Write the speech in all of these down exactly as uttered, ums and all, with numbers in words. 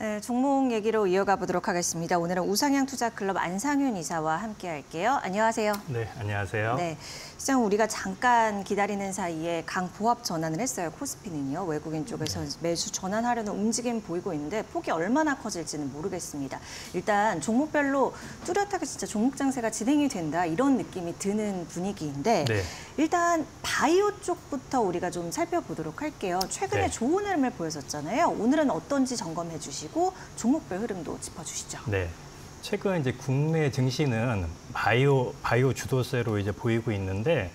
네, 종목 얘기로 이어가 보도록 하겠습니다. 오늘은 우상향투자클럽 안상윤 이사와 함께할게요. 안녕하세요. 네, 안녕하세요. 네, 시장 우리가 잠깐 기다리는 사이에 강보합 전환을 했어요. 코스피는요. 외국인 쪽에서 매수 전환하려는 움직임 보이고 있는데 폭이 얼마나 커질지는 모르겠습니다. 일단 종목별로 뚜렷하게 진짜 종목 장세가 진행이 된다 이런 느낌이 드는 분위기인데 네. 일단 바이오 쪽부터 우리가 좀 살펴보도록 할게요. 최근에 네. 좋은 흐름을 보였었잖아요. 오늘은 어떤지 점검해 주시고 종목별 흐름도 짚어주시죠. 네, 최근 이제 국내 증시는 바이오 바이오 주도세로 이제 보이고 있는데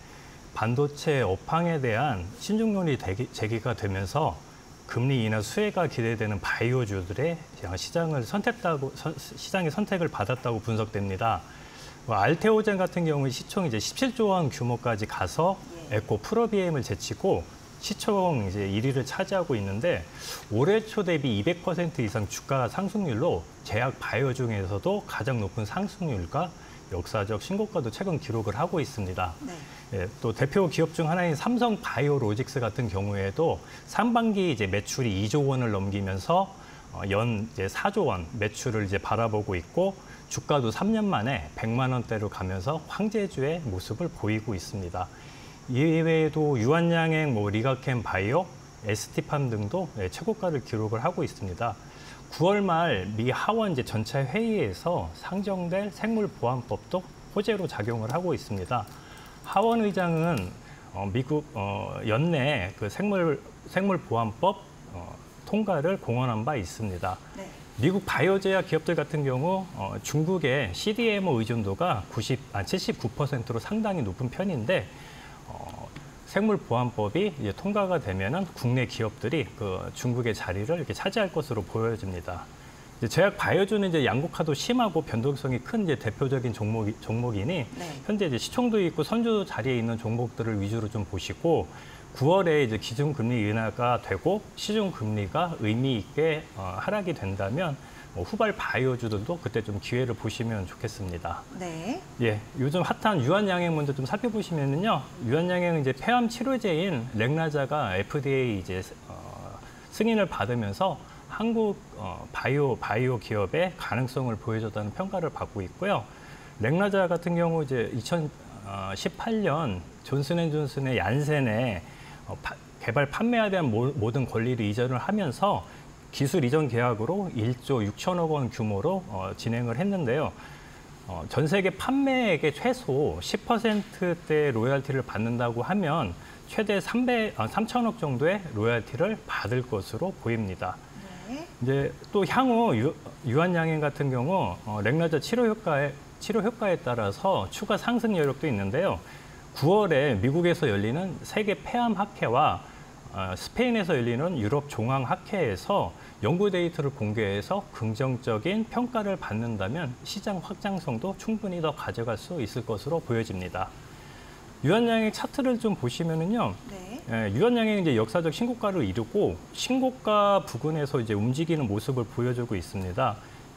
반도체 업황에 대한 신중론이 대기, 제기가 되면서 금리 인하 수혜가 기대되는 바이오주들의 시장을 선택다고 시장의 선택을 받았다고 분석됩니다. 알테오젠 같은 경우는 시총 이제 십칠조 원 규모까지 가서 에코 프로비엠을 제치고. 시총 이제 일 위를 차지하고 있는데 올해 초 대비 이백 퍼센트 이상 주가 상승률로 제약 바이오 중에서도 가장 높은 상승률과 역사적 신고가도 최근 기록을 하고 있습니다. 네. 예, 또 대표 기업 중 하나인 삼성 바이오로직스 같은 경우에도 상반기 이제 매출이 이조 원을 넘기면서 연 이제 사조 원 매출을 이제 바라보고 있고 주가도 삼 년 만에 백만 원대로 가면서 황제주의 모습을 보이고 있습니다. 이외에도 유한양행, 뭐 리가켐 바이오, 에스티팜 등도 최고가를 기록을 하고 있습니다. 구월 말 미 하원 이제 전체 회의에서 상정될 생물보안법도 호재로 작용을 하고 있습니다. 하원 의장은 미국 연내 그 생물 생물보안법 통과를 공언한 바 있습니다. 네. 미국 바이오 제약 기업들 같은 경우 중국의 씨디엠오 의존도가 구십, 아, 칠십구 퍼센트로 상당히 높은 편인데. 생물보안법이 이제 통과가 되면은 국내 기업들이 그 중국의 자리를 이렇게 차지할 것으로 보여집니다. 이제 제약 바이오주는 이제 양극화도 심하고 변동성이 큰 이제 대표적인 종목 종목이니 네. 현재 이제 시총도 있고 선주 자리에 있는 종목들을 위주로 좀 보시고 구월에 이제 기준금리 인하가 되고 시중금리가 의미 있게 어, 하락이 된다면. 뭐 후발 바이오주들도 그때 좀 기회를 보시면 좋겠습니다. 네. 예, 요즘 핫한 유한양행 먼저 좀 살펴보시면은요, 유한양행은 이제 폐암 치료제인 렉라자가 에프디에이 이제 어, 승인을 받으면서 한국 어, 바이오 바이오 기업의 가능성을 보여줬다는 평가를 받고 있고요. 렉라자 같은 경우 이제 이천십팔 년 존슨앤존슨의 얀센에 어, 파, 개발 판매에 대한 모, 모든 권리를 이전을 하면서. 기술 이전 계약으로 일조 육천억 원 규모로 어, 진행을 했는데요. 어, 전 세계 판매액의 최소 십 퍼센트대 로열티를 받는다고 하면 최대 삼천억 정도의 로열티를 받을 것으로 보입니다. 네. 이제 또 향후 유, 유한양행 같은 경우 어, 렉라자 치료 효과에 치료 효과에 따라서 추가 상승 여력도 있는데요. 구월에 미국에서 열리는 세계 폐암 학회와 스페인에서 열리는 유럽 종합학회에서 연구 데이터를 공개해서 긍정적인 평가를 받는다면 시장 확장성도 충분히 더 가져갈 수 있을 것으로 보여집니다. 유한양행 차트를 좀 보시면은요, 네. 유한양행 이제 역사적 신고가를 이루고 신고가 부근에서 이제 움직이는 모습을 보여주고 있습니다.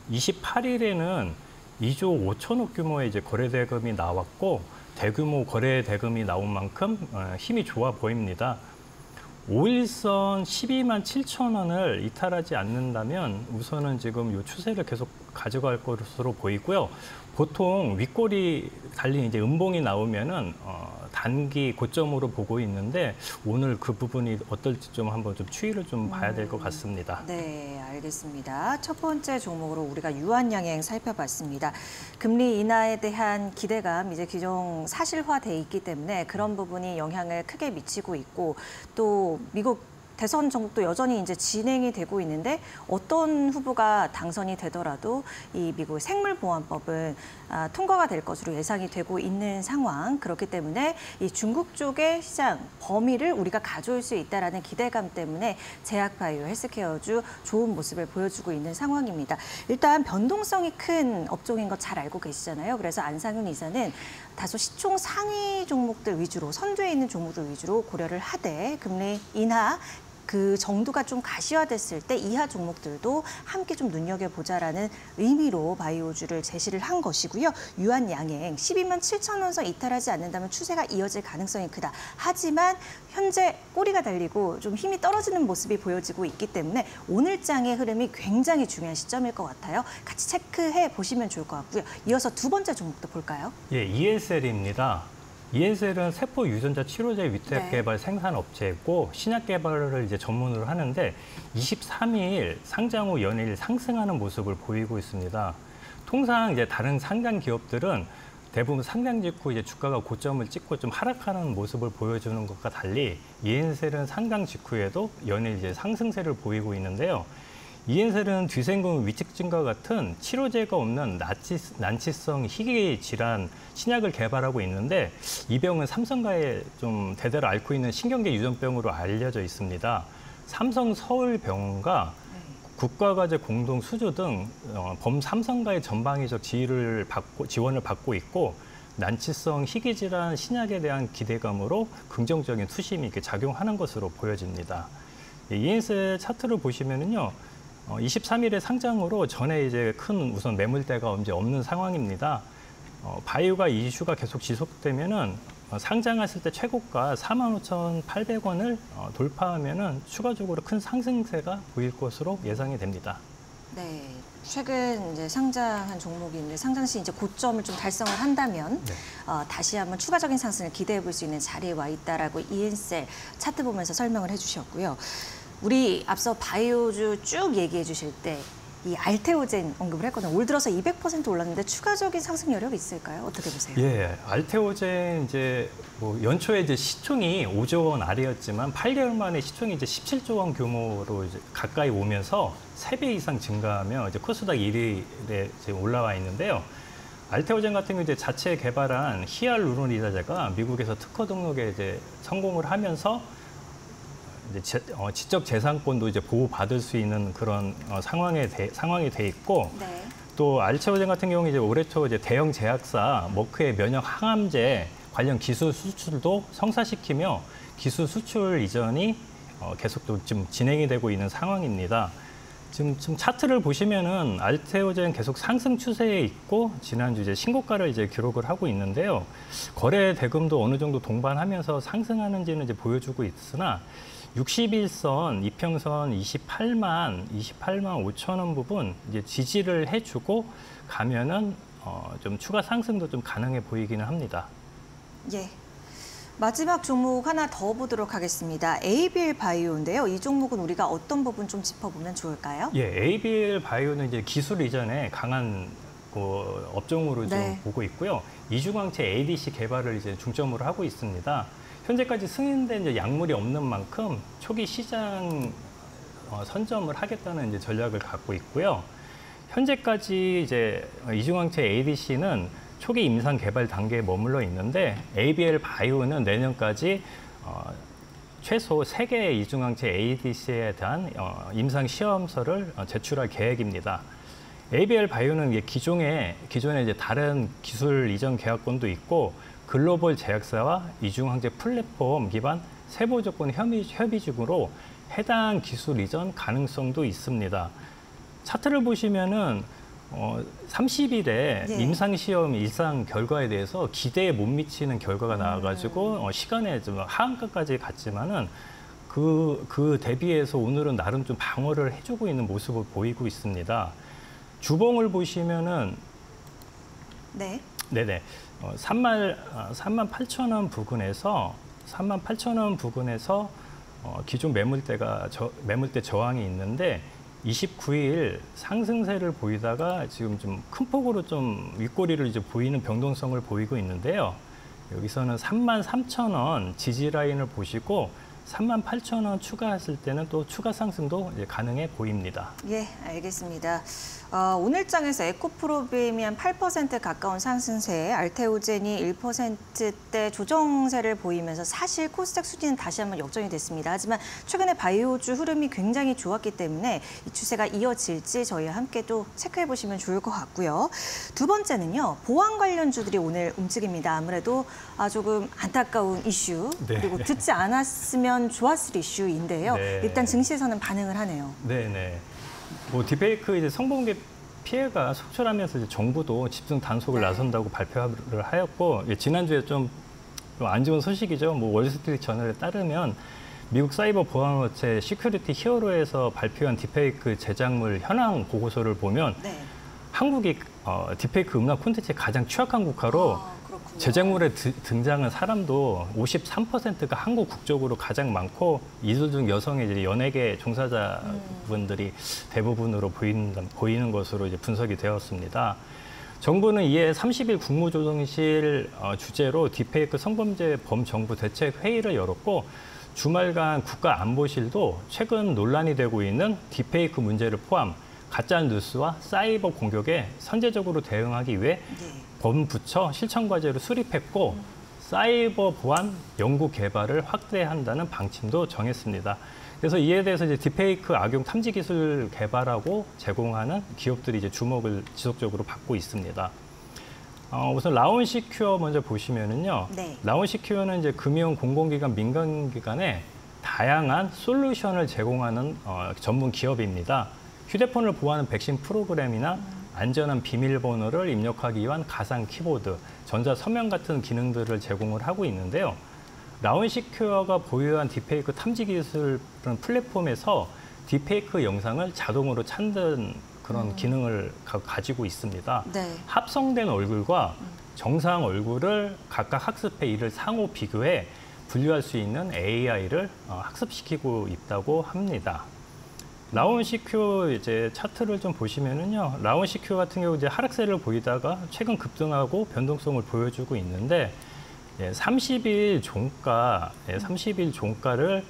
이십팔 일에는 이조 오천억 규모의 이제 거래 대금이 나왔고 대규모 거래 대금이 나온 만큼 힘이 좋아 보입니다. 오일선 십이만 칠천 원을 이탈하지 않는다면 우선은 지금 이 추세를 계속 가져갈 것으로 보이고요. 보통 윗꼬리 달린 이제 음봉이 나오면은 어, 단기 고점으로 보고 있는데 오늘 그 부분이 어떨지 좀 한번 좀 추이를 좀 봐야 될 것 같습니다. 음, 네, 알겠습니다. 첫 번째 종목으로 우리가 유한양행 살펴봤습니다. 금리 인하에 대한 기대감 이제 기존 사실화돼 있기 때문에 그런 부분이 영향을 크게 미치고 있고 또 미국 대선 정국도 여전히 이제 진행이 되고 있는데 어떤 후보가 당선이 되더라도 이 미국 생물보안법은 아, 통과가 될 것으로 예상이 되고 있는 상황. 그렇기 때문에 이 중국 쪽의 시장 범위를 우리가 가져올 수 있다라는 기대감 때문에 제약 바이오 헬스케어주 좋은 모습을 보여주고 있는 상황입니다. 일단 변동성이 큰 업종인 것 잘 알고 계시잖아요. 그래서 안상윤 이사는 다소 시총 상위 종목들 위주로 선두에 있는 종목들 위주로 고려를 하되 금리 인하 그 정도가 좀 가시화됐을 때 이하 종목들도 함께 좀 눈여겨보자라는 의미로 바이오주를 제시를 한 것이고요. 유한양행 십이만 칠천 원선 이탈하지 않는다면 추세가 이어질 가능성이 크다. 하지만 현재 꼬리가 달리고 좀 힘이 떨어지는 모습이 보여지고 있기 때문에 오늘장의 흐름이 굉장히 중요한 시점일 것 같아요. 같이 체크해 보시면 좋을 것 같고요. 이어서 두 번째 종목도 볼까요? 예, 이엔셀입니다. 이엔셀은 세포 유전자 치료제 위탁 개발 네. 생산 업체고 신약 개발을 이제 전문으로 하는데 이십삼 일 상장 후 연일 상승하는 모습을 보이고 있습니다. 통상 이제 다른 상장 기업들은 대부분 상장 직후 이제 주가가 고점을 찍고 좀 하락하는 모습을 보여주는 것과 달리 이엔셀은 상장 직후에도 연일 이제 상승세를 보이고 있는데요. 이엔셀은 뒤생금 위축증과 같은 치료제가 없는 난치성 희귀 질환 신약을 개발하고 있는데 이 병은 삼성가에 좀 대대로 앓고 있는 신경계 유전병으로 알려져 있습니다. 삼성 서울병원과 국가과제 공동 수주 등 범삼성가의 전방위적 지위를 받고, 지원을 받고 있고 난치성 희귀 질환 신약에 대한 기대감으로 긍정적인 투심이 이렇게 작용하는 것으로 보여집니다. 이엔셀 차트를 보시면은요. 이십삼 일에 상장으로 전에 이제 큰 우선 매물대가 이제 없는 상황입니다. 바이오가 이 이슈가 계속 지속되면은 상장했을 때 최고가 사만 오천팔백 원을 돌파하면은 추가적으로 큰 상승세가 보일 것으로 예상이 됩니다. 네. 최근 이제 상장한 종목이 이제 상장 시 이제 고점을 좀 달성을 한다면 네. 어, 다시 한번 추가적인 상승을 기대해 볼 수 있는 자리에 와 있다라고 이엔셀 차트 보면서 설명을 해 주셨고요. 우리 앞서 바이오주 쭉 얘기해 주실 때 이 알테오젠 언급을 했거든요. 올 들어서 이백 퍼센트 올랐는데 추가적인 상승 여력이 있을까요? 어떻게 보세요? 예, 알테오젠 이제 뭐 연초에 이제 시총이 오조 원 아래였지만 팔 개월 만에 시총이 이제 십칠조 원 규모로 이제 가까이 오면서 세 배 이상 증가하며 이제 코스닥 일 위에 이제 올라와 있는데요. 알테오젠 같은 경우 이제 자체 개발한 히알루론이다제가 미국에서 특허 등록에 이제 성공을 하면서 이제 어, 지적 재산권도 이제 보호받을 수 있는 그런 어, 상황에 대, 상황이 돼 있고 네. 또 알테오젠 같은 경우 이제 올해 초 이제 대형 제약사 머크의 면역 항암제 관련 기술 수출도 성사시키며 기술 수출 이전이 어, 계속 또 지금 진행이 되고 있는 상황입니다. 지금, 지금 차트를 보시면은 알테오젠 계속 상승 추세에 있고 지난주 이제 신고가를 이제 기록을 하고 있는데요. 거래 대금도 어느 정도 동반하면서 상승하는지는 이제 보여주고 있으나 육십일선 이평선 이십팔만 오천 원 부분 이제 지지를 해주고 가면은 어, 좀 추가 상승도 좀 가능해 보이기는 합니다. 예. 마지막 종목 하나 더 보도록 하겠습니다. 에이비엘 바이오인데요. 이 종목은 우리가 어떤 부분 좀 짚어보면 좋을까요? 예, 에이비엘 바이오는 이제 기술 이전에 강한 어, 업종으로 좀 네. 보고 있고요. 이중항체 에이디씨 개발을 이제 중점으로 하고 있습니다. 현재까지 승인된 이제 약물이 없는 만큼 초기 시장 어, 선점을 하겠다는 이제 전략을 갖고 있고요. 현재까지 이제 이중항체 에이디씨는 초기 임상 개발 단계에 머물러 있는데 에이비엘 바이오는 내년까지 어, 최소 세 개의 이중항체 에이디씨에 대한 어, 임상 시험서를 어, 제출할 계획입니다. 에이비엘 바이오는 이제 기존에 기존에 이제 다른 기술 이전 계약권도 있고 글로벌 제약사와 이중항체 플랫폼 기반 세부 조건 협의, 협의 중으로 해당 기술 이전 가능성도 있습니다. 차트를 보시면은 어, 삼십 일에 예. 임상시험 일상 결과에 대해서 기대에 못 미치는 결과가 나와가지고 어, 시간에 좀 하한가까지 갔지만은 그, 그 대비해서 오늘은 나름 좀 방어를 해주고 있는 모습을 보이고 있습니다. 주봉을 보시면은 네. 네네. 어, 삼만 팔천 원 부근에서 삼만 팔천 원 부근에서 어, 기존 매물대가 저, 매물대 저항이 있는데 이십구 일 상승세를 보이다가 지금 좀 큰 폭으로 좀 윗꼬리를 이제 보이는 변동성을 보이고 있는데요. 여기서는 삼만 삼천 원 지지 라인을 보시고 삼만 팔천 원 추가했을 때는 또 추가 상승도 이제 가능해 보입니다. 예, 알겠습니다. 어, 오늘장에서 에코프로빔이 한 팔 퍼센트 가까운 상승세에 알테오젠이 일 퍼센트대 조정세를 보이면서 사실 코스닥 수지는 다시 한번 역전이 됐습니다. 하지만 최근에 바이오주 흐름이 굉장히 좋았기 때문에 이 추세가 이어질지 저희와 함께 또 체크해 보시면 좋을 것 같고요. 두 번째는요. 보안 관련주들이 오늘 움직입니다. 아무래도 아, 조금 안타까운 이슈 네. 그리고 듣지 않았으면 보면 좋았을 이슈인데요. 네. 일단 증시에서는 반응을 하네요. 네, 네. 뭐 딥페이크 이제 성공개 피해가 속출하면서 이제 정부도 집중 단속을 네. 나선다고 발표를 하였고, 예, 지난주에 좀 안 좋은 소식이죠. 뭐 월스트리트 저널에 따르면 미국 사이버 보안 업체 시큐리티 히어로에서 발표한 딥페이크 제작물 현황 보고서를 보면 네. 한국이 어, 딥페이크 음란 콘텐츠의 가장 취약한 국가로 아, 제작물에 드, 등장한 사람도 오십삼 퍼센트가 한국 국적으로 가장 많고 이소중 여성의 이제 연예계 종사자분들이 음. 대부분으로 보이는, 보이는 것으로 이제 분석이 되었습니다. 정부는 이에 삼십 일 국무조정실 어, 주재로 딥페이크 성범죄 범정부 대책 회의를 열었고, 주말간 국가안보실도 최근 논란이 되고 있는 딥페이크 문제를 포함 가짜뉴스와 사이버 공격에 선제적으로 대응하기 위해 네. 범부처 실천과제로 수립했고, 사이버 보안 연구 개발을 확대한다는 방침도 정했습니다. 그래서 이에 대해서 이제 딥페이크 악용 탐지 기술 개발하고 제공하는 기업들이 이제 주목을 지속적으로 받고 있습니다. 어, 우선 라온시큐어 먼저 보시면은요. 네. 라온시큐어는 이제 금융, 공공기관, 민간기관에 다양한 솔루션을 제공하는 어, 전문 기업입니다. 휴대폰을 보호하는 백신 프로그램이나 안전한 비밀번호를 입력하기 위한 가상 키보드, 전자 서명 같은 기능들을 제공을 하고 있는데요. 라온시큐어가 보유한 딥페이크 탐지 기술은 플랫폼에서 딥페이크 영상을 자동으로 찾는 그런 음. 기능을 가, 가지고 있습니다. 네. 합성된 얼굴과 정상 얼굴을 각각 학습해 이를 상호 비교해 분류할 수 있는 에이아이를 어, 학습시키고 있다고 합니다. 라온시큐어 이제 차트를 좀 보시면은요, 라온시큐어 같은 경우 이제 하락세를 보이다가 최근 급등하고 변동성을 보여주고 있는데, 예, 삼십 일 종가, 예, 삼십 일 종가를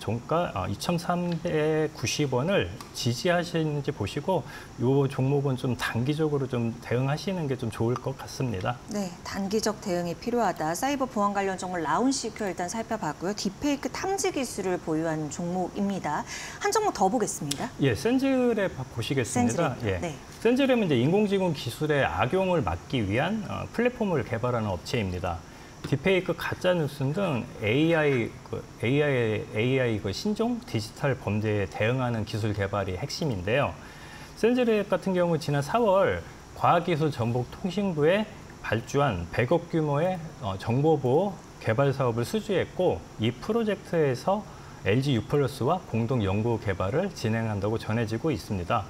종가 아, 이천삼백구십 원을 지지하시는지 보시고, 이 종목은 좀 단기적으로 좀 대응하시는 게 좀 좋을 것 같습니다. 네, 단기적 대응이 필요하다. 사이버 보안 관련 정보 라온시큐어 일단 살펴봤고요. 딥페이크 탐지 기술을 보유한 종목입니다. 한 종목 더 보겠습니다. 예, 샌즈랩 보시겠습니다. 샌즈랩. 예. 네. 샌즈랩은 이제 인공지능 기술의 악용을 막기 위한 플랫폼을 개발하는 업체입니다. 딥페이크, 가짜뉴스 등 에이아이, 에이아이, 에이아이 그 신종 디지털 범죄에 대응하는 기술 개발이 핵심인데요. 샌즈랩 같은 경우 지난 사월 과학기술정보통신부에 발주한 백억 규모의 정보보호 개발 사업을 수주했고, 이 프로젝트에서 엘지 유 플러스와 공동 연구 개발을 진행한다고 전해지고 있습니다.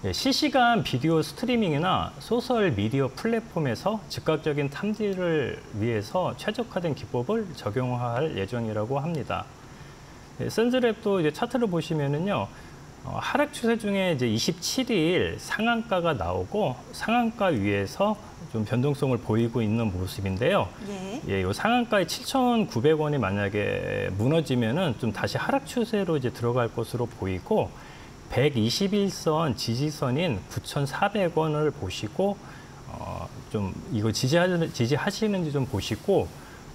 네. 실시간 비디오 스트리밍이나 소셜 미디어 플랫폼에서 즉각적인 탐지를 위해서 최적화된 기법을 적용할 예정이라고 합니다. 샌즈랩도 이제 차트를 보시면은요, 하락 추세 중에 이제 이십칠 일 상한가가 나오고 상한가 위에서 좀 변동성을 보이고 있는 모습인데요. 예. 예, 요 상한가의 칠천구백 원이 만약에 무너지면은 좀 다시 하락 추세로 이제 들어갈 것으로 보이고, 백이십일 선 지지선인 구천사백 원을 보시고 어, 좀 이거 지지하, 지지하시는지 좀 보시고,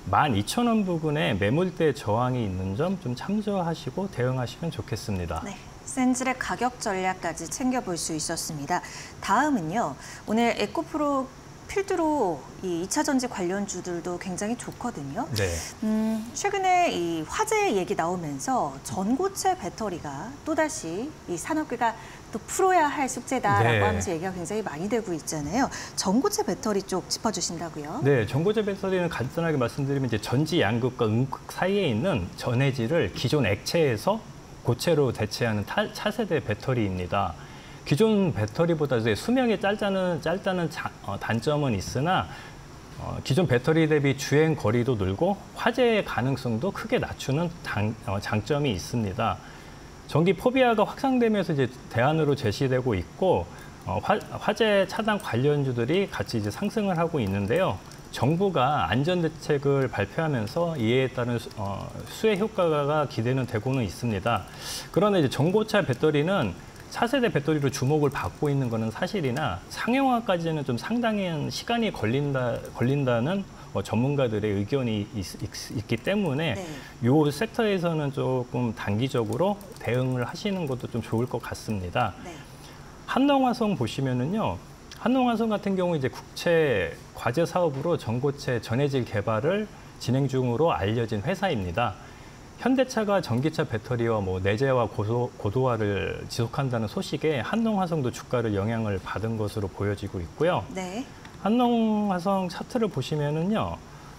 만 이천 원 부근에 매물대 저항이 있는 점 좀 참조하시고 대응하시면 좋겠습니다. 네. 샌즈랩 가격 전략까지 챙겨볼 수 있었습니다. 다음은요, 오늘 에코프로 필드로 이 이차전지 관련주들도 굉장히 좋거든요. 네. 음, 최근에 이 화재 얘기 나오면서 전고체 배터리가 또다시 이 산업계가 또 풀어야 할 숙제다라고 네. 하면서 얘기가 굉장히 많이 되고 있잖아요. 전고체 배터리 쪽 짚어주신다고요? 네, 전고체 배터리는 간단하게 말씀드리면 이제 전지 양극과 음극 사이에 있는 전해질을 기존 액체에서 고체로 대체하는 타, 차세대 배터리입니다. 기존 배터리보다 이제 수명이 짧다는, 짧다는 자, 어, 단점은 있으나 어, 기존 배터리 대비 주행 거리도 늘고 화재의 가능성도 크게 낮추는 단, 어, 장점이 있습니다. 전기 포비아가 확산되면서 이제 대안으로 제시되고 있고, 어, 화, 화재 차단 관련주들이 같이 이제 상승을 하고 있는데요. 정부가 안전대책을 발표하면서 이에 따른 수, 어, 수혜 효과가 기대는 되고는 있습니다. 그러나 이제 전고체 배터리는 차세대 배터리로 주목을 받고 있는 것은 사실이나 상용화까지는 좀 상당한 시간이 걸린다, 걸린다는 어, 전문가들의 의견이 있, 있, 있기 때문에 네. 이 섹터에서는 조금 단기적으로 대응을 하시는 것도 좀 좋을 것 같습니다. 네. 한농화성 보시면은요. 한농화성 같은 경우 이제 국채 과제 사업으로 전고체 전해질 개발을 진행 중으로 알려진 회사입니다. 현대차가 전기차 배터리와 뭐 내재화 고소, 고도화를 지속한다는 소식에 한농화성도 주가를 영향을 받은 것으로 보여지고 있고요. 네. 한농화성 차트를 보시면은요,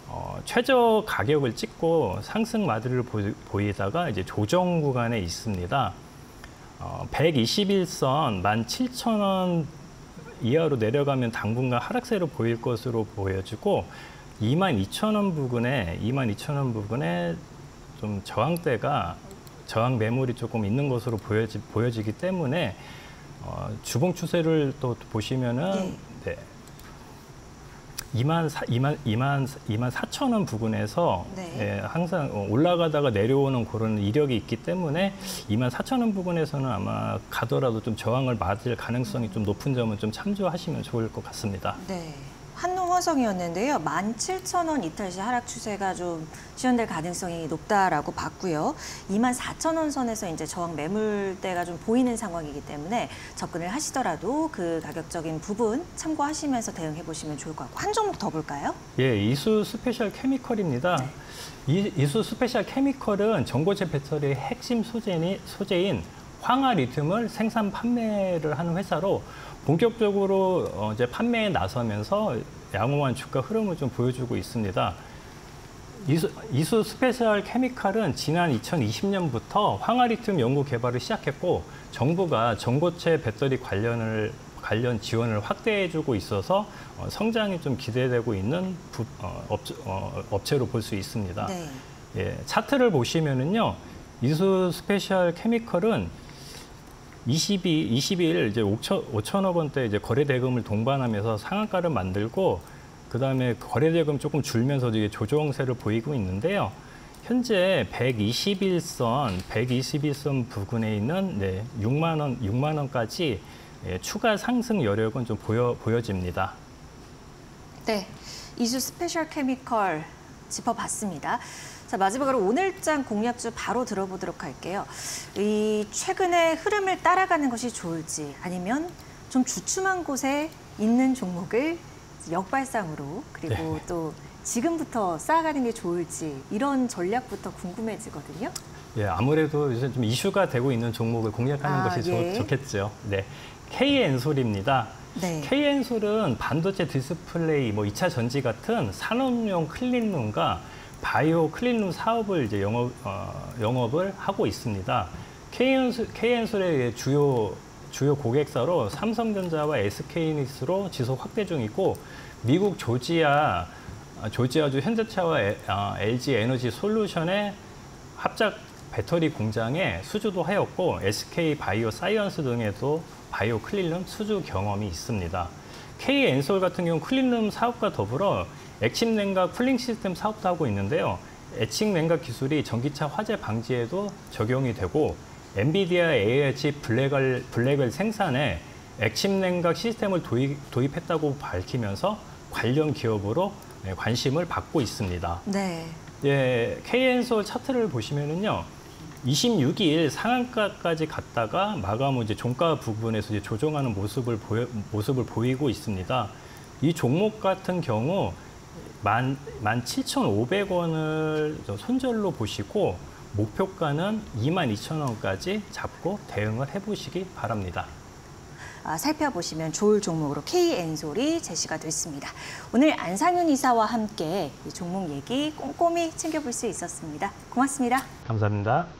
어, 최저 가격을 찍고 상승 마드를 보이다가 이제 조정 구간에 있습니다. 어, 백이십일선 만 칠천 원 이하로 내려가면 당분간 하락세로 보일 것으로 보여지고 이만 이천 원 부근에 이만 이천 원 부근에 좀 저항대가 저항 매물이 조금 있는 것으로 보여지, 보여지기 때문에 어, 주봉 추세를 또 보시면은 네. 이만 사천 원 부근에서 네. 예, 항상 올라가다가 내려오는 그런 이력이 있기 때문에 이만 사천 원 부근에서는 아마 가더라도 좀 저항을 맞을 가능성이 좀 높은 점은 좀 참조하시면 좋을 것 같습니다. 네. 한농화성이었는데요. 만 칠천 원 이탈 시 하락 추세가 좀 시연될 가능성이 높다라고 봤고요. 이만 사천 원 선에서 이제 저항 매물대가 좀 보이는 상황이기 때문에 접근을 하시더라도 그 가격적인 부분 참고하시면서 대응해 보시면 좋을 것 같고. 한 종목 더 볼까요? 예, 이수 스페셜 케미컬입니다. 네. 이, 이수 스페셜 케미컬은 전고체 배터리의 핵심 소재니, 소재인 황화 리튬을 생산 판매를 하는 회사로 본격적으로 이제 판매에 나서면서 양호한 주가 흐름을 좀 보여주고 있습니다. 이수, 이수 스페셜 케미칼은 지난 이천이십 년부터 황화리튬 연구 개발을 시작했고 정부가 전고체 배터리 관련을, 관련 지원을 확대해주고 있어서 성장이 좀 기대되고 있는 부, 어, 업, 어, 업체로 볼 수 있습니다. 네. 예, 차트를 보시면은요, 이수 스페셜 케미컬은 이십이, 이십일 이제 오천억 원대 이제 거래 대금을 동반하면서 상한가를 만들고 그다음에 거래 대금 조금 줄면서 이제 조정세를 보이고 있는데요. 현재 백이십일선, 백이십일선 부근에 있는 네, 육만 원, 육만 원까지 예, 추가 상승 여력은 좀 보여 보여집니다. 네, 이수 스페셜 케미컬 짚어봤습니다. 자, 마지막으로 오늘장 공략주 바로 들어보도록 할게요. 이 최근의 흐름을 따라가는 것이 좋을지 아니면 좀 주춤한 곳에 있는 종목을 역발상으로 그리고 네. 또 지금부터 쌓아가는 게 좋을지 이런 전략부터 궁금해지거든요. 예, 아무래도 요새 좀 이슈가 되고 있는 종목을 공략하는 아, 것이 예. 좋, 좋겠죠. 네, 케이엔솔입니다. 네. 케이엔솔은 반도체 디스플레이, 뭐 이 차 전지 같은 산업용 클린룸과 바이오 클린룸 사업을 이제 영업, 어, 영업을 하고 있습니다. 케이엔솔, 케이엔솔의 주요, 주요 고객사로 삼성전자와 에스케이이닉스로 지속 확대 중이고 미국 조지아, 조지아주 현대차와 에, 어, 엘지 에너지 솔루션의 합작 배터리 공장에 수주도 하였고 에스케이 바이오 사이언스 등에도 바이오 클린룸 수주 경험이 있습니다. 케이엔솔 같은 경우 클린룸 사업과 더불어 액침 냉각 쿨링 시스템 사업도 하고 있는데요. 액침 냉각 기술이 전기차 화재 방지에도 적용이 되고 엔비디아 에이아이 칩 블랙을, 블랙을 생산해 액침 냉각 시스템을 도입, 도입했다고 밝히면서 관련 기업으로 관심을 받고 있습니다. 네. 예, 케이엔솔 차트를 보시면은요. 이십육일 상한가까지 갔다가 마감 후 이제 종가 부분에서 이제 조정하는 모습을 보여, 모습을 보이고 있습니다. 이 종목 같은 경우 만 칠천오백 원을 손절로 보시고 목표가는 이만 이천 원까지 잡고 대응을 해보시기 바랍니다. 아, 살펴보시면 좋을 종목으로 케이엔솔이 제시가 됐습니다. 오늘 안상윤 이사와 함께 이 종목 얘기 꼼꼼히 챙겨볼 수 있었습니다. 고맙습니다. 감사합니다.